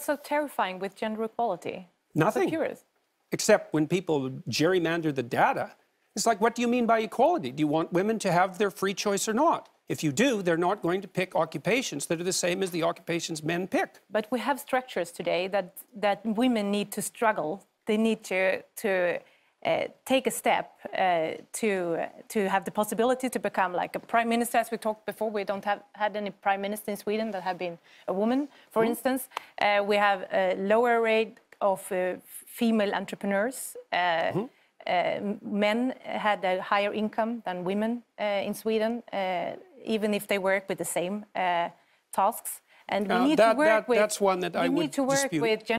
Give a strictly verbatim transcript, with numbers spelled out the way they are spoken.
what's so terrifying with gender equality? Nothing. I'm so curious. Except when people gerrymander the data. It's like, what do you mean by equality? Do you want women to have their free choice or not? If you do, they're not going to pick occupations that are the same as the occupations men pick. But we have structures today that, that women need to struggle. They need to, to uh, take a step uh, to, to have the possibility to become like a prime minister. As we talked before, we don't have had any prime minister in Sweden that have been a woman, for mm. instance. Uh, we have a lower rate of uh, female entrepreneurs. Uh, mm-hmm. Uh, men had a higher income than women uh, in Sweden, uh, even if they work with the same uh, tasks. And we now, need that, to work that, with. That's one that I would dispute. We need to work with gender